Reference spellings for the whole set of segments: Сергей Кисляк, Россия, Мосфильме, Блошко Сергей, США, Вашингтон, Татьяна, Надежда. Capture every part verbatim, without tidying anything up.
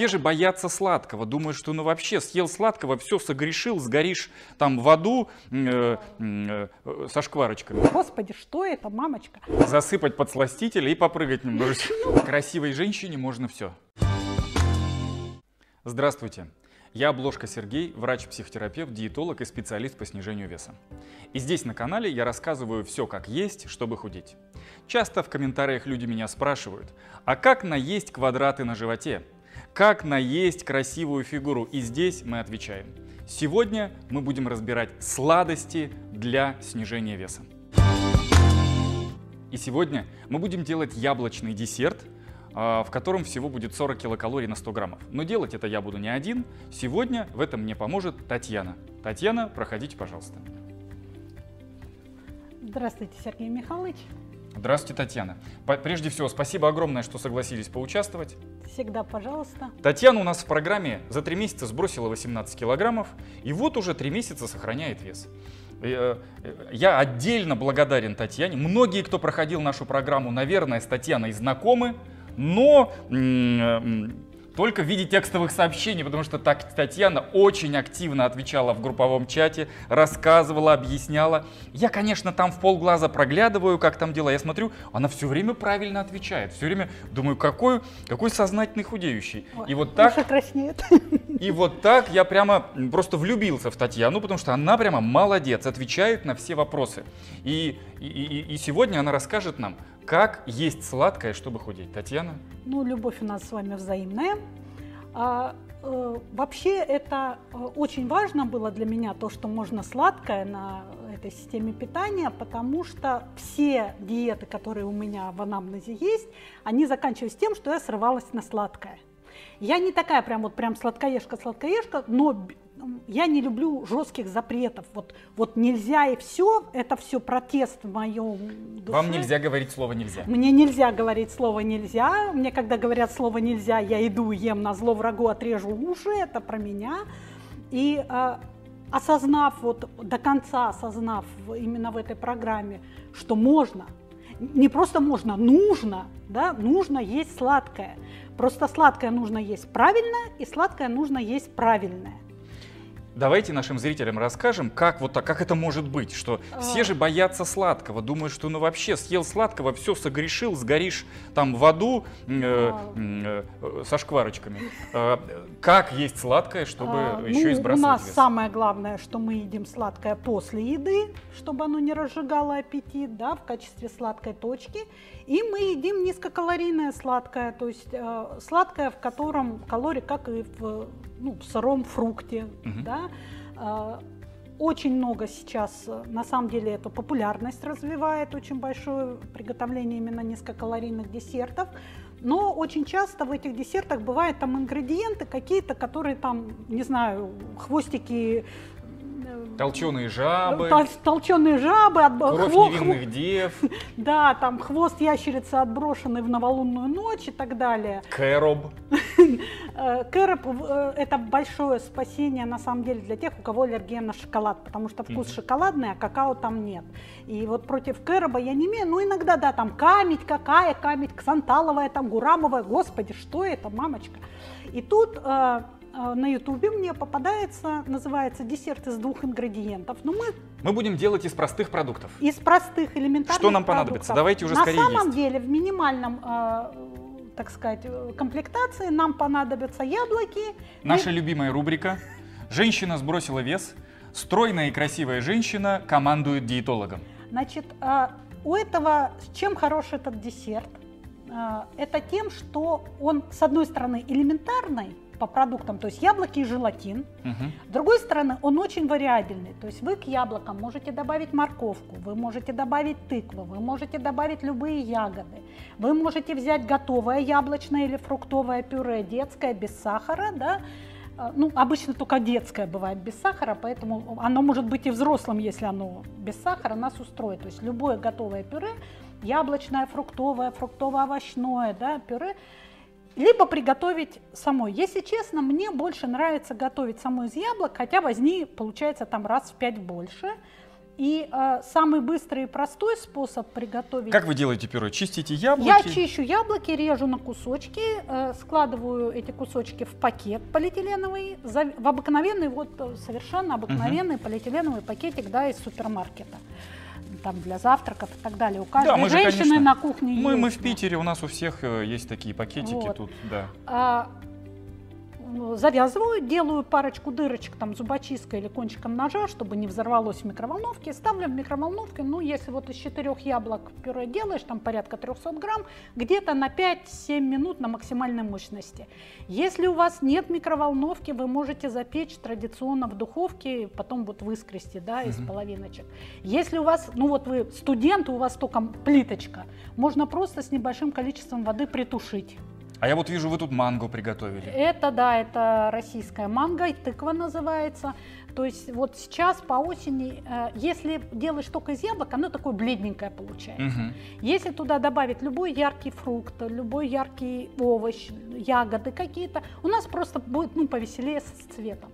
Все же боятся сладкого, думают, что ну вообще съел сладкого, все согрешил, сгоришь там в аду э, э, э, со шкварочками. Господи, что это, мамочка? Засыпать подсластитель и попрыгать немножечко. Красивой женщине можно все. Здравствуйте. Я Блошко Сергей, врач-психотерапевт, диетолог и специалист по снижению веса. И здесь на канале я рассказываю все как есть, чтобы худеть. Часто в комментариях люди меня спрашивают, а как наесть квадраты на животе? Как наесть красивую фигуру? И здесь мы отвечаем. Сегодня мы будем разбирать сладости для снижения веса. И сегодня мы будем делать яблочный десерт, в котором всего будет сорок килокалорий на сто граммов. Но делать это я буду не один. Сегодня в этом мне поможет Татьяна. Татьяна, проходите, пожалуйста. Здравствуйте, Сергей Михайлович. Здравствуйте, Татьяна. Прежде всего, спасибо огромное, что согласились поучаствовать. Всегда пожалуйста. Татьяна у нас в программе за три месяца сбросила восемнадцать килограммов, и вот уже три месяца сохраняет вес. Я отдельно благодарен Татьяне. Многие, кто проходил нашу программу, наверное, с Татьяной знакомы, но только в виде текстовых сообщений, потому что так Татьяна очень активно отвечала в групповом чате, рассказывала, объясняла. Я, конечно, там в полглаза проглядываю, как там дела. Я смотрю, она все время правильно отвечает. Все время думаю, какой, какой сознательный худеющий. Ой, и вот так, и вот так я прямо просто влюбился в Татьяну, потому что она прямо молодец, отвечает на все вопросы. И, и, и, и сегодня она расскажет нам, как есть сладкое, чтобы худеть. Татьяна? Ну, любовь у нас с вами взаимная. А, э, вообще, это очень важно было для меня, то, что можно сладкое на этой системе питания, потому что все диеты, которые у меня в анамнезе есть, они заканчивались тем, что я срывалась на сладкое. Я не такая прям вот прям сладкоежка-сладкоежка, но я не люблю жестких запретов. Вот, вот нельзя и все, это все протест в моем душе. Вам нельзя говорить слово «нельзя». Мне нельзя говорить слово «нельзя». Мне когда говорят слово «нельзя», я иду, ем на зло врагу, отрежу уши, это про меня. И э, осознав, вот до конца осознав именно в этой программе, что можно, не просто можно, нужно, да, нужно есть сладкое. Просто сладкое нужно есть правильно, и сладкое нужно есть правильное. Давайте нашим зрителям расскажем, как вот так, как это может быть, что все же боятся сладкого, думают, что ну вообще съел сладкого, все согрешил, сгоришь там в аду э, э, э, со шкварочками. Э, как есть сладкое, чтобы а, еще ну, и сбрасывать вес? У нас вес. Самое главное, что мы едим сладкое после еды, чтобы оно не разжигало аппетит, да, в качестве сладкой точки. И мы едим низкокалорийное сладкое, то есть э, сладкое, в котором калории, как и в... Ну, в сыром фрукте, угу. да. Очень много сейчас, на самом деле, эту популярность развивает, очень большое приготовление именно низкокалорийных десертов. Но очень часто в этих десертах бывают там ингредиенты какие-то, которые там, не знаю, хвостики... Толченые жабы, толченые жабы, кровь хво... невинных дев, да, там хвост ящерицы, отброшенный в новолунную ночь и так далее. Кэроб. Кэроб – это большое спасение, на самом деле, для тех, у кого аллергия на шоколад, потому что вкус mm-hmm. шоколадный, а какао там нет. И вот против кэроба я не имею, ну иногда, да, там камедь какая, камедь ксанталовая, там гурамовая, господи, что это, мамочка. И тут… На ютубе мне попадается, называется десерт из двух ингредиентов. Но мы, мы будем делать из простых продуктов. Из простых элементарных продуктов. Что нам понадобится? Продуктов. Давайте уже на скорее На самом есть. деле в минимальном, э, так сказать, комплектации нам понадобятся яблоки. Наша и... любимая рубрика «Женщина сбросила вес. Стройная и красивая женщина командует диетологом». Значит, э, у этого, чем хорош этот десерт? Э, это тем, что он, с одной стороны, элементарный, по продуктам, то есть яблоки и желатин. Угу. С другой стороны, он очень вариабельный, то есть вы к яблокам можете добавить морковку, вы можете добавить тыкву, вы можете добавить любые ягоды, вы можете взять готовое яблочное или фруктовое пюре, детское, без сахара, да, ну, обычно только детское бывает без сахара, поэтому оно может быть и взрослым, если оно без сахара, нас устроит, то есть любое готовое пюре, яблочное, фруктовое, фруктово-овощное, да, пюре, либо приготовить самой. Если честно, мне больше нравится готовить самой из яблок, хотя возни получается там раз в пять больше. И э, самый быстрый и простой способ приготовить... Как вы делаете пюре? Чистите яблоки? Я чищу яблоки, режу на кусочки, э, складываю эти кусочки в пакет полиэтиленовый, за, в обыкновенный, вот совершенно обыкновенный угу. полиэтиленовый пакетик, да, из супермаркета. Там для завтраков и так далее. У каждой да, женщины же, конечно, на кухне мы, есть. Мы в Питере, у нас у всех есть такие пакетики вот. Тут, да. А, завязываю, делаю парочку дырочек там зубочисткой или кончиком ножа, чтобы не взорвалось в микроволновке. Ставлю в микроволновке, ну, если вот из четырех яблок пюре делаешь, там порядка трёхсот грамм, где-то на пять-семь минут на максимальной мощности. Если у вас нет микроволновки, вы можете запечь традиционно в духовке, потом вот выскрести, да, из [S2] Угу. [S1] Половиночек. Если у вас, ну вот вы студент, у вас только плиточка, можно просто с небольшим количеством воды притушить. А я вот вижу, вы тут манго приготовили. Это, да, это российская манго, и тыква называется. То есть вот сейчас по осени, если делаешь только из яблок, оно такое бледненькое получается. Угу. Если туда добавить любой яркий фрукт, любой яркий овощ, ягоды какие-то, у нас просто будет, ну, повеселее с цветом.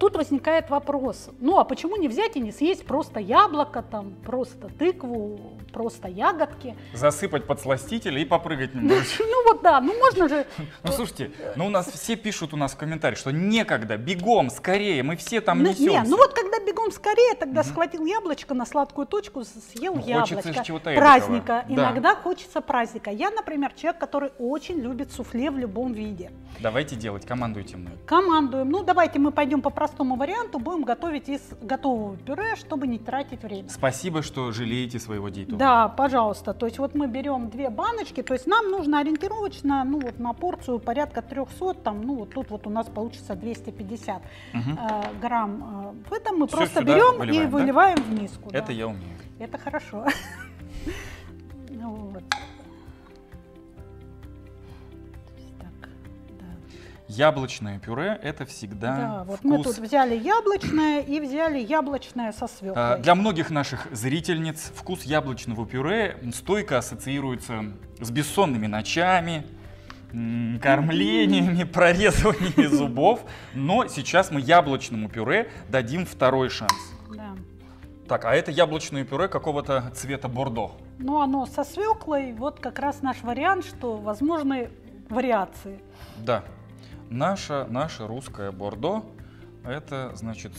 Тут возникает вопрос, ну а почему не взять и не съесть просто яблоко, там, просто тыкву, просто ягодки? Засыпать подсластитель и попрыгать немножко. Ну вот да, ну можно же... Ну слушайте, ну у нас все пишут у нас в комментариях, что некогда, бегом, скорее, мы все там несемся. Ну вот когда бегом скорее, тогда схватил яблочко на сладкую точку, съел яблочко. Праздника, иногда хочется праздника. Я, например, человек, который очень любит суфле в любом виде. Давайте делать, командуйте мной. Командуем, ну давайте мы пойдем по простому варианту, будем готовить из готового пюре, чтобы не тратить время. Спасибо, что жалеете своего диетолога. Да, пожалуйста. То есть вот мы берем две баночки, то есть нам нужно ориентировочно, ну вот на порцию порядка трёхсот, там, ну вот тут вот у нас получится двести пятьдесят угу. э, грамм. Это мы Все просто берем выливаем, и выливаем да? в миску. Это да. я умею. Это хорошо. Яблочное пюре – это всегда да, вот вкус. Мы тут взяли яблочное и взяли яблочное со свеклой. Для многих наших зрительниц вкус яблочного пюре стойко ассоциируется с бессонными ночами, кормлениями, прорезываниями зубов. Но сейчас мы яблочному пюре дадим второй шанс. Да. Так, а это яблочное пюре какого-то цвета бордо. Ну, оно со свеклой. Вот как раз наш вариант, что возможны вариации. Да. Наша, наша русская бордо, это, значит,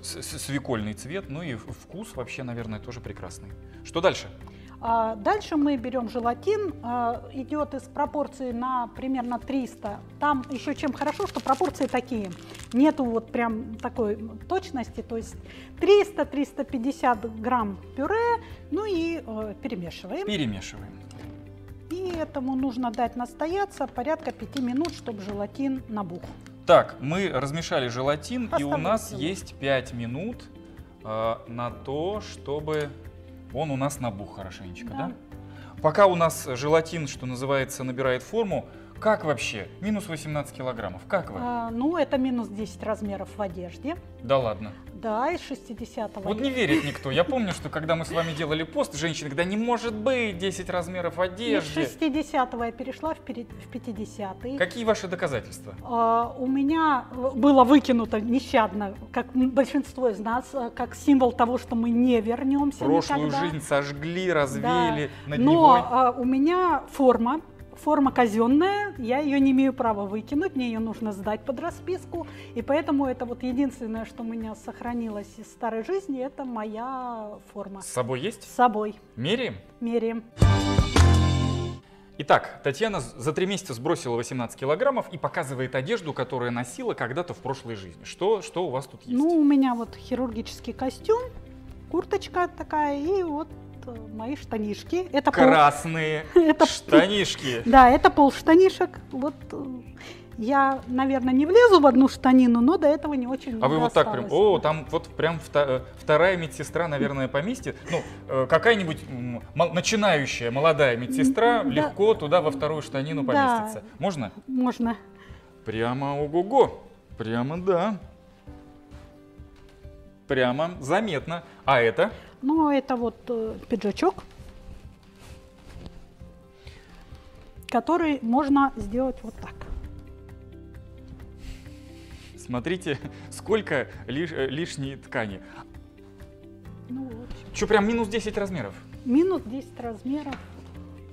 свекольный цвет, ну и вкус вообще, наверное, тоже прекрасный. Что дальше? А дальше мы берем желатин, а, идет из пропорции на примерно триста. Там еще чем хорошо, что пропорции такие, нету вот прям такой точности, то есть триста-триста пятьдесят грамм пюре, ну и э, перемешиваем. Перемешиваем. И этому нужно дать настояться порядка пяти минут, чтобы желатин набух. Так, мы размешали желатин, и у нас есть пять минут э, на то, чтобы он у нас набух хорошенечко, да. да? Пока у нас желатин, что называется, набирает форму, как вообще? Минус восемнадцать килограммов, как вы? А, ну, это минус десять размеров в одежде. Да ладно? Да, из шестидесятого. Вот не верит никто. Я помню, что когда мы с вами делали пост, женщина, когда не может быть десять размеров одежды. Из шестидесятого я перешла в пятидесятый. Какие ваши доказательства? А, у меня было выкинуто нещадно, как большинство из нас, как символ того, что мы не вернемся Прошлую никогда. жизнь сожгли, развеяли да. над Но него. А, у меня форма. Форма казенная, я ее не имею права выкинуть, мне ее нужно сдать под расписку, и поэтому это вот единственное, что у меня сохранилось из старой жизни, это моя форма. С собой есть? С собой. Меряем? Меряем. Итак, Татьяна за три месяца сбросила восемнадцать килограммов и показывает одежду, которую носила когда-то в прошлой жизни. Что, что у вас тут есть? Ну, у меня вот хирургический костюм, курточка такая и вот... мои штанишки. Это Красные пол... это... штанишки. Да, это пол штанишек. Вот я, наверное, не влезу в одну штанину, но до этого не очень много. А вы вот осталось. так прям, о, там вот прям вторая медсестра, наверное, поместит. Ну, какая-нибудь начинающая молодая медсестра да. легко туда во вторую штанину поместится. Да. Можно? Можно. Прямо ого-го. Прямо да. Прямо заметно. А это? Ну, это вот э, пиджачок, который можно сделать вот так. Смотрите, сколько лиш, лишней ткани. Ну вот. Что, прям минус десять размеров? минус десять размеров.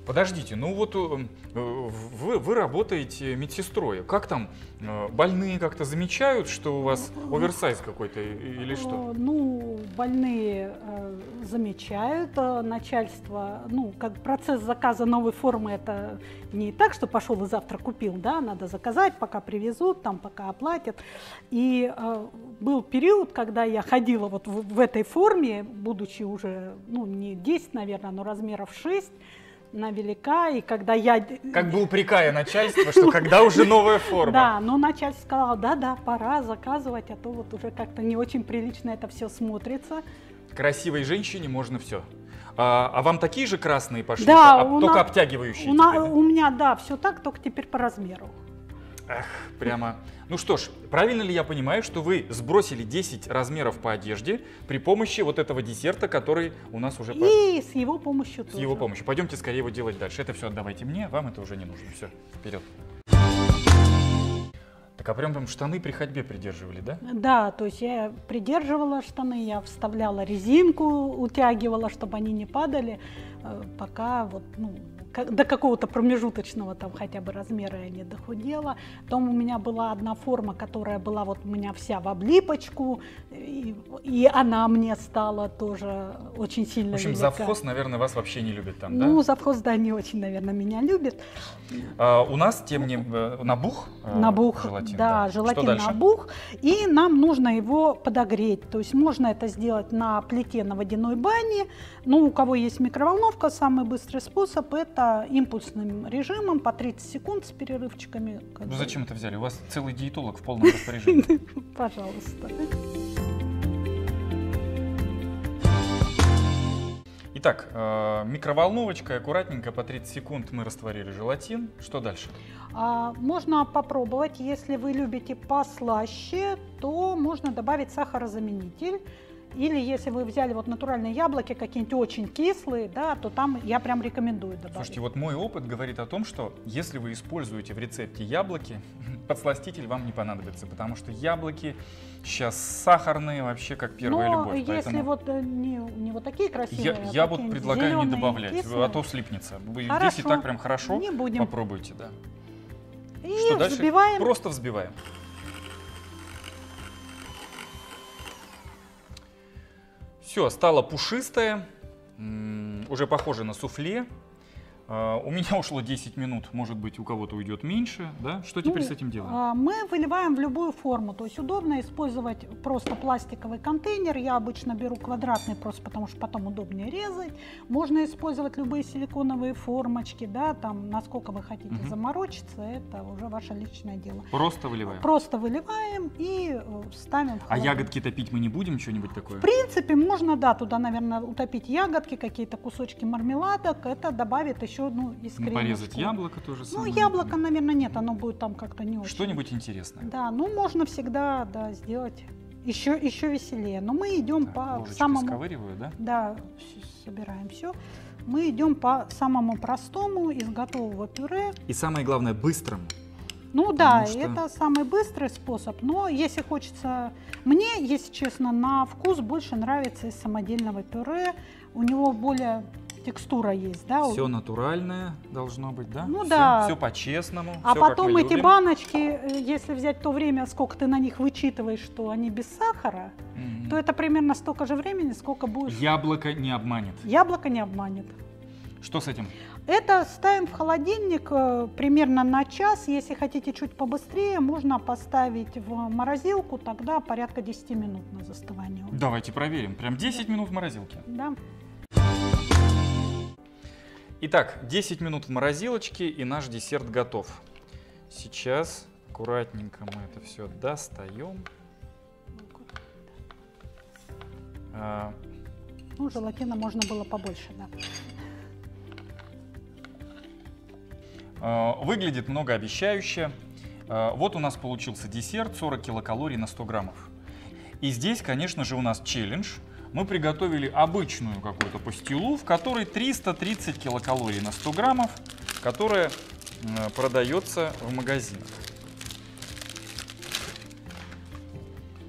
Подождите, ну вот вы, вы работаете медсестрой. Как там, больные как-то замечают, что у вас оверсайз какой-то или что? Ну, больные замечают, начальство, ну, как процесс заказа новой формы, это не так, что пошел и завтра купил, да, надо заказать, пока привезут, там, пока оплатят. И был период, когда я ходила вот в, в этой форме, будучи уже, ну, не десять, наверное, но размеров шесть, она велика, и когда я... Как бы упрекая начальство, что когда уже новая форма. Да, но начальство сказало, да-да, пора заказывать, а то вот уже как-то не очень прилично это все смотрится. Красивой женщине можно все. А, а вам такие же красные пошли, да, а, только на... обтягивающие? У, на... у меня, да, все так, только теперь по размеру. Эх, прямо. Ну что ж, правильно ли я понимаю, что вы сбросили десять размеров по одежде при помощи вот этого десерта, который у нас уже... И по... с его помощью с тоже. С его помощью. Пойдемте скорее его делать дальше. Это все отдавайте мне, вам это уже не нужно. Все, вперед. Так, а прям там штаны при ходьбе придерживали, да? Да, то есть я придерживала штаны, я вставляла резинку, утягивала, чтобы они не падали, пока вот, ну... до какого-то промежуточного там хотя бы размера я не дохудела. Потом у меня была одна форма, которая была вот у меня вся в облипочку, и, и она мне стала тоже очень сильно велика. В общем, завхоз, наверное, вас вообще не любит там, да? Ну, завхоз, да, не очень, наверное, меня любит. А, у нас, тем не менее, набух, набух желатин. Да, да. Желатин набух, и нам нужно его подогреть. То есть можно это сделать на плите на водяной бане. Ну, у кого есть микроволновка, самый быстрый способ – это импульсным режимом по тридцать секунд с перерывчиками. Вы зачем это взяли? У вас целый диетолог в полном распоряжении. Пожалуйста. Итак, микроволновочкой аккуратненько по тридцать секунд мы растворили желатин. Что дальше? Можно попробовать, если вы любите послаще, то можно добавить сахарозаменитель. Или если вы взяли вот натуральные яблоки, какие-нибудь очень кислые, да, то там я прям рекомендую добавить. Слушайте, вот мой опыт говорит о том, что если вы используете в рецепте яблоки, подсластитель вам не понадобится, потому что яблоки сейчас сахарные вообще как первая любовь. Но если поэтому... вот не, не вот такие красивые, я, я вот предлагаю зеленые, не добавлять, кислые. А то слипнется. Хорошо. Здесь и так прям хорошо. Не будем. Попробуйте, да. И что дальше? Взбиваем. Просто взбиваем. Все, стало пушистое, уже похоже на суфле. У меня ушло десять минут, может быть, у кого-то уйдет меньше. Да? Что теперь ну, с этим делаем? Мы выливаем в любую форму. То есть удобно использовать просто пластиковый контейнер. Я обычно беру квадратный, просто потому что потом удобнее резать. Можно использовать любые силиконовые формочки. Да? Там, насколько вы хотите угу. заморочиться, это уже ваше личное дело. Просто выливаем? Просто выливаем и ставим в холодильник. А ягодки топить мы не будем? Что-нибудь такое? В принципе, можно, да, туда, наверное, утопить ягодки, какие-то кусочки мармеладок. Это добавит еще Ну, ну, порезать яблоко тоже самое. Ну, яблоко, наверное, нет, оно будет там как-то не очень. Что-нибудь интересное. Да, ну, можно всегда, да, сделать еще, еще веселее. Но мы идем так, по самому... сковыриваю, да? Да, собираем все. Мы идем по самому простому, из готового пюре. И самое главное, быстрому. Ну да, что... это самый быстрый способ, но если хочется... Мне, если честно, на вкус больше нравится из самодельного пюре. У него более... текстура есть, да? Все натуральное должно быть, да? Ну все, да. Все по-честному. А все, потом эти любим. баночки, если взять то время, сколько ты на них вычитываешь, что они без сахара, mm-hmm. то это примерно столько же времени, сколько будешь... Яблоко не обманет. Яблоко не обманет. Что с этим? Это ставим в холодильник примерно на час. Если хотите чуть побыстрее, можно поставить в морозилку, тогда порядка десяти минут на застывание. Давайте проверим. Прям десять минут в морозилке. Да. Итак, десять минут в морозилочке, и наш десерт готов. Сейчас аккуратненько мы это все достаем. Ну, желатина можно было побольше, да. Выглядит многообещающе. Вот у нас получился десерт сорок килокалорий на сто граммов. И здесь, конечно же, у нас челлендж. Мы приготовили обычную какую-то пастилу, в которой триста тридцать килокалорий на сто граммов, которая продается в магазинах.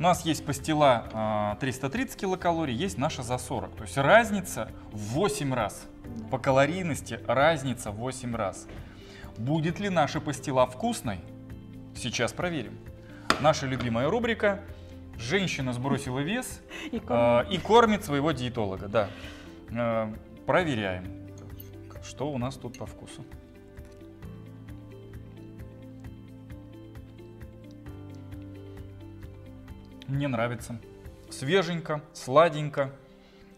У нас есть пастила триста тридцать килокалорий, есть наша за сорок. То есть разница в восемь раз. По калорийности разница в восемь раз. Будет ли наша пастила вкусной? Сейчас проверим. Наша любимая рубрика. Женщина сбросила вес и кормит, э, и кормит своего диетолога. Да. Э, проверяем, что у нас тут по вкусу. Мне нравится. Свеженько, сладенько.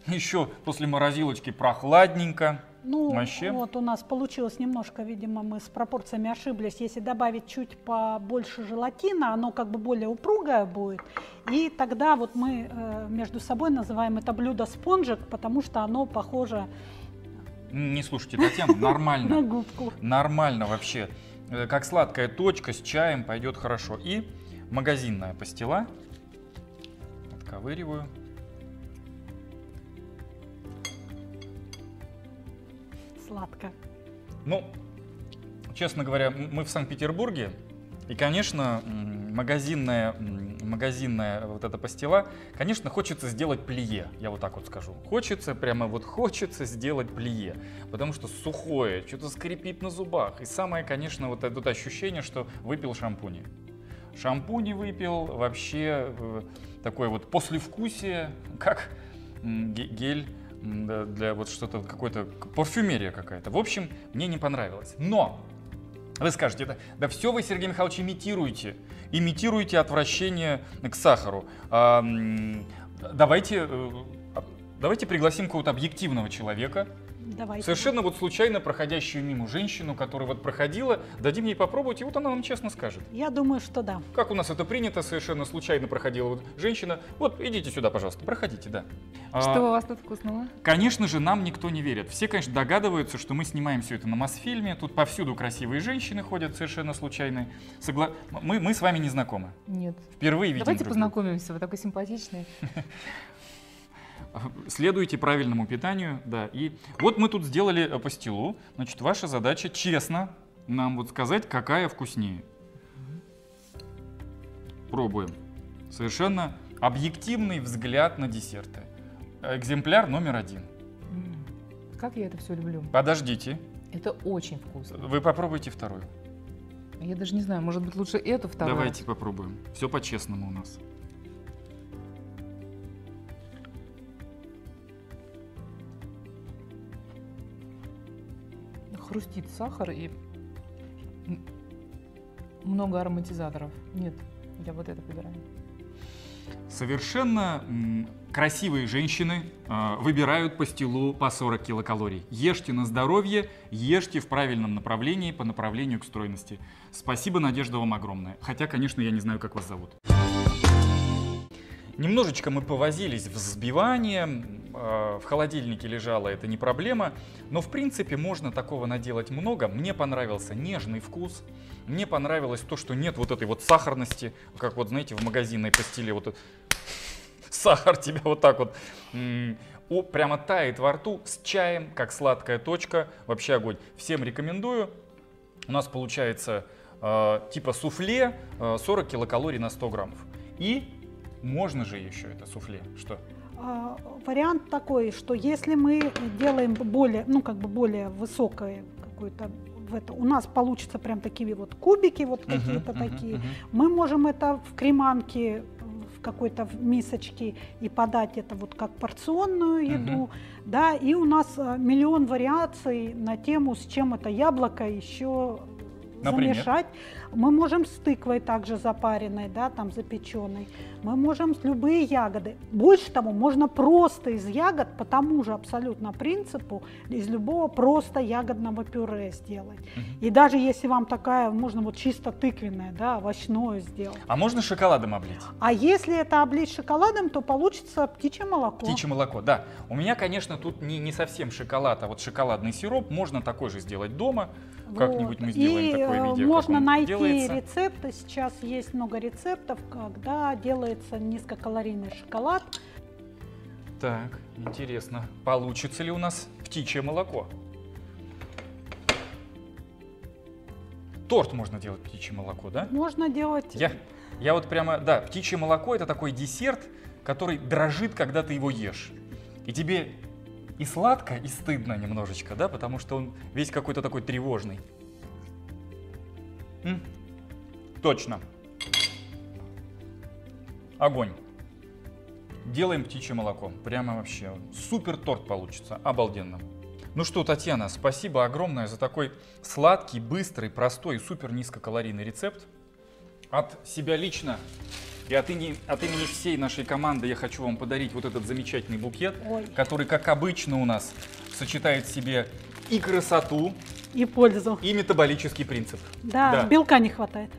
Еще после морозилочки прохладненько. Ну, вообще. Вот у нас получилось немножко, видимо, мы с пропорциями ошиблись. Если добавить чуть побольше желатина, оно как бы более упругое будет. И тогда вот мы э, между собой называем это блюдо спонжик, потому что оно похоже... Не слушайте, Татьяна, нормально. На губку. Нормально вообще. Как сладкая точка с чаем пойдет хорошо. И магазинная пастила. Отковыриваю. Сладко. Ну, честно говоря, мы в Санкт-Петербурге, и, конечно, магазинная, магазинная вот эта пастила, конечно, хочется сделать плие, я вот так вот скажу. Хочется, прямо вот хочется сделать плие, потому что сухое, что-то скрипит на зубах. И самое, конечно, вот это ощущение, что выпил шампуни. Шампуни выпил, вообще такое вот послевкусие, как гель. Для вот что-то, какой-то парфюмерия какая-то. В общем, мне не понравилось. Но вы скажете, да, да все вы, Сергей Михайлович, имитируете. Имитируете отвращение к сахару. А, давайте, давайте пригласим какого-то объективного человека. Давайте. Совершенно вот случайно проходящую мимо женщину, которая вот проходила, дадим ей попробовать, и вот она вам честно скажет. Я думаю, что да. Как у нас это принято, совершенно случайно проходила вот женщина. Вот, идите сюда, пожалуйста, проходите, да. Что а, у вас тут вкусного? Конечно же, нам никто не верит. Все, конечно, догадываются, что мы снимаем все это на Мосфильме. Тут повсюду красивые женщины ходят, совершенно случайные. Согла... Мы, мы с вами не знакомы. Нет. Впервые видим. Давайте познакомимся, вы такой симпатичный. Следуйте правильному питанию, да. И вот мы тут сделали пастилу. Значит, ваша задача честно нам вот сказать, какая вкуснее. Пробуем. Совершенно объективный взгляд на десерты. Экземпляр номер один. Как я это все люблю. Подождите. Это очень вкусно. Вы попробуйте вторую. Я даже не знаю, может быть, лучше эту вторую. Давайте попробуем. Все по-честному у нас. Хрустит сахар и много ароматизаторов. Нет, я вот это выбираю. Совершенно красивые женщины э, выбирают пастилу по сорок килокалорий. Ешьте на здоровье, ешьте в правильном направлении, по направлению к стройности. Спасибо, Надежда, вам огромное. Хотя, конечно, я не знаю, как вас зовут. Немножечко мы повозились в взбивании, в холодильнике лежало, это не проблема, но в принципе можно такого наделать много. Мне понравился нежный вкус, мне понравилось то, что нет вот этой вот сахарности, как вот, знаете, в магазинной пастиле, вот сахар тебя вот так вот о, прямо тает во рту, с чаем, как сладкая точка, вообще огонь. Всем рекомендую, у нас получается э, типа суфле э, сорок килокалорий на сто граммов. И можно же еще это суфле, что? А, вариант такой, что если мы делаем более, ну как бы более высокое какое-то, у нас получится прям такие вот кубики, вот какие-то uh-huh, такие. Uh-huh. Мы можем это в креманке, в какой-то мисочке и подать это вот как порционную еду, uh-huh. да. И у нас миллион вариаций на тему, с чем это яблоко еще. Например? Замешать. Мы можем с тыквой также запаренной, да, там запеченной. Мы можем с любые ягоды. Больше того, можно просто из ягод по тому же абсолютно принципу из любого просто ягодного пюре сделать. Угу. И даже если вам такая, можно вот чисто тыквенное, да, овощное сделать. А можно шоколадом облить? А если это облить шоколадом, то получится птичье молоко. Птичье молоко, да. У меня, конечно, тут не, не совсем шоколад, а вот шоколадный сироп. Можно такой же сделать дома. Вот. Как-нибудь мы сделаем и такое видео. Можно найти делается. Рецепты. Сейчас есть много рецептов, когда делается низкокалорийный шоколад. Так, интересно, получится ли у нас птичье молоко? Торт можно делать птичье молоко, да? Можно делать. Я, Я вот прямо, да, птичье молоко — это такой десерт, который дрожит, когда ты его ешь. И тебе и сладко, и стыдно немножечко, да, потому что он весь какой-то такой тревожный. М? Точно. Огонь. Делаем птичье молоко. Прямо вообще. Супер торт получится. Обалденно. Ну что, Татьяна, спасибо огромное за такой сладкий, быстрый, простой и супер низкокалорийный рецепт. От себя лично и от имени, от имени всей нашей команды я хочу вам подарить вот этот замечательный букет, Ой. который, как обычно, у нас сочетает в себе и красоту, и пользу, и метаболический принцип. Да, да. Белка не хватает.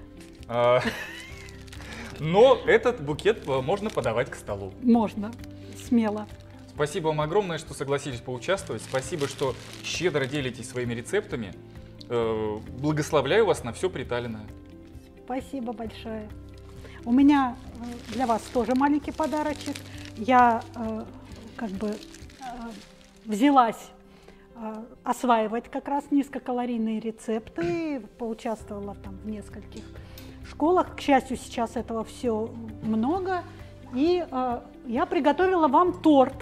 Но этот букет можно подавать к столу. Можно, смело. Спасибо вам огромное, что согласились поучаствовать. Спасибо, что щедро делитесь своими рецептами. Благословляю вас на все приталенное. Спасибо большое. У меня для вас тоже маленький подарочек. Я э, как бы э, взялась э, осваивать как раз низкокалорийные рецепты, поучаствовала там в нескольких школах. К счастью, сейчас этого все много. И э, я приготовила вам торт.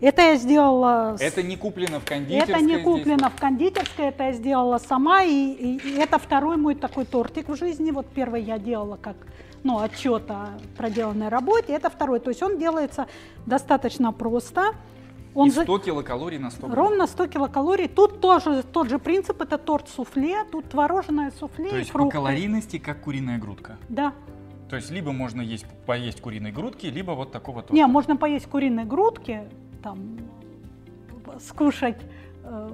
Это я сделала... Это не куплено в кондитерской? Это не куплено в кондитерской, это я сделала сама. И, и, и это второй мой такой тортик в жизни. Вот первый я делала как ну, отчет о проделанной работе, это второй. То есть он делается достаточно просто. Он и сто килокалорий на сто грамм. Ровно сто килокалорий. Тут тоже тот же принцип, это торт-суфле, тут творожное суфле. То есть по калорийности как куриная грудка? Да. То есть либо можно есть, поесть куриной грудки, либо вот такого торта? Не, можно поесть куриной грудки, там, скушать э,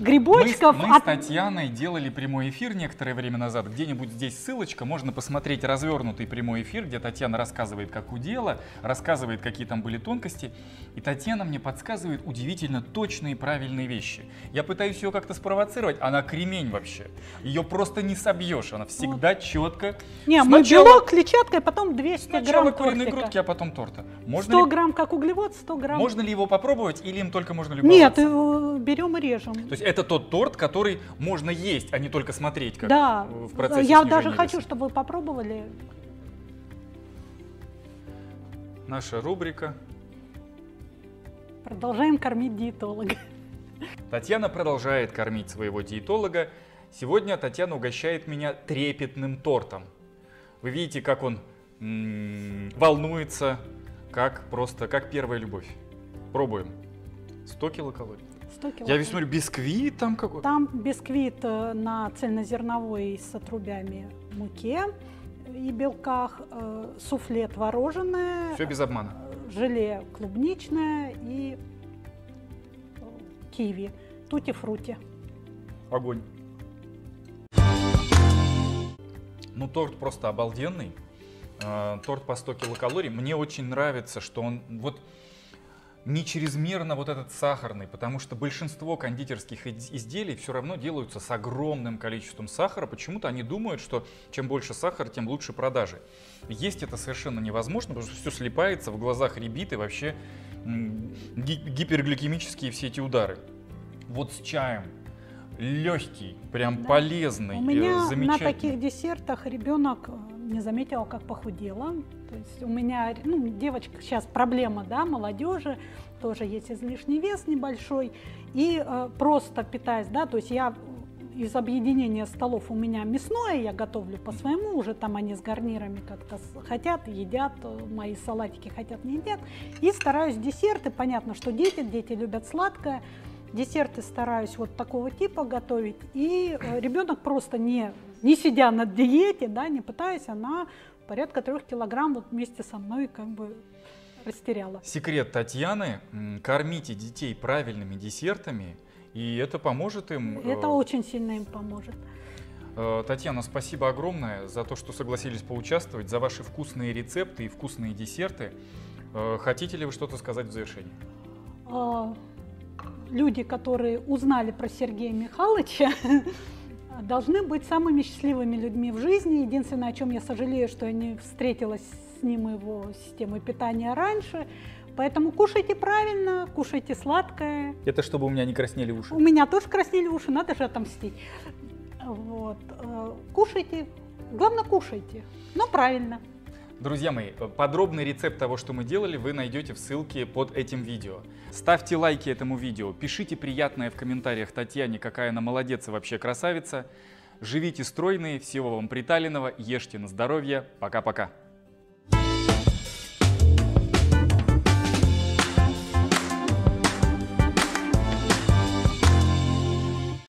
грибочков. Мы, мы от... с Татьяной делали прямой эфир некоторое время назад. Где-нибудь здесь ссылочка, можно посмотреть развернутый прямой эфир, где Татьяна рассказывает, как удела, рассказывает, какие там были тонкости. И Татьяна мне подсказывает удивительно точные и правильные вещи. Я пытаюсь ее как-то спровоцировать, она кремень вообще. Ее просто не собьешь, она всегда вот. четко. Не, сначала... мы белок, клетчатка, потом двести грамм куриной грудки, а потом торта. Можно сто грамм как углевод, сто грамм. Можно ли его попробовать или им только можно любоваться? Нет, берем и режем. То есть это тот торт, который можно есть, а не только смотреть, как да, в процессе я даже веса. Хочу, чтобы вы попробовали. Наша рубрика. Продолжаем кормить диетолога. Татьяна продолжает кормить своего диетолога. Сегодня Татьяна угощает меня трепетным тортом. Вы видите, как он м-м, волнуется, как просто, как первая любовь. Пробуем. сто килокалорий. Я весь смотрю, бисквит там какой-то. Там бисквит на цельнозерновой с отрубями муке и белках, суфле творожное. Все без обмана. Желе клубничное и киви. Тутти-фрути. Огонь. Ну, торт просто обалденный. Торт по сто килокалорий. Мне очень нравится, что он... вот не чрезмерно вот этот сахарный, потому что большинство кондитерских изделий все равно делаются с огромным количеством сахара. Почему-то они думают, что чем больше сахара, тем лучше продажи. Есть это совершенно невозможно, потому что все слипается, в глазах рябит и вообще гипергликемические все эти удары. Вот с чаем. Легкий, прям да. полезный, у меня замечательный. На таких десертах ребенок не заметила, как похудела. То есть у меня, ну, девочка сейчас проблема, да, молодежи, тоже есть излишний вес небольшой. И э, просто питаясь, да, то есть я из объединения столов у меня мясное, я готовлю по-своему, уже там они с гарнирами как-то хотят, едят, мои салатики хотят, не едят. И стараюсь десерты, понятно, что дети, дети любят сладкое. Десерты стараюсь вот такого типа готовить, и ребенок просто не, не сидя на диете, да, не пытаясь, она порядка трех килограмм вот вместе со мной как бы растеряла. Секрет Татьяны – кормите детей правильными десертами, и это поможет им… Это очень сильно им поможет. Татьяна, спасибо огромное за то, что согласились поучаствовать, за ваши вкусные рецепты и вкусные десерты. Хотите ли вы что-то сказать в завершении? А... Люди, которые узнали про Сергея Михайловича, должны быть самыми счастливыми людьми в жизни. Единственное, о чем я сожалею, что я не встретилась с ним и его системой питания раньше. Поэтому кушайте правильно, кушайте сладкое. Это чтобы у меня не краснели уши. У меня тоже краснели уши, надо же отомстить. Вот. Кушайте Главное, кушайте, но правильно. Друзья мои, подробный рецепт того, что мы делали, вы найдете в ссылке под этим видео. Ставьте лайки этому видео, пишите приятное в комментариях Татьяне, какая она молодец и вообще красавица. Живите стройные, всего вам приталенного, ешьте на здоровье. Пока-пока.